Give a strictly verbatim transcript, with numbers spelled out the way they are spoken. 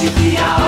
G P R.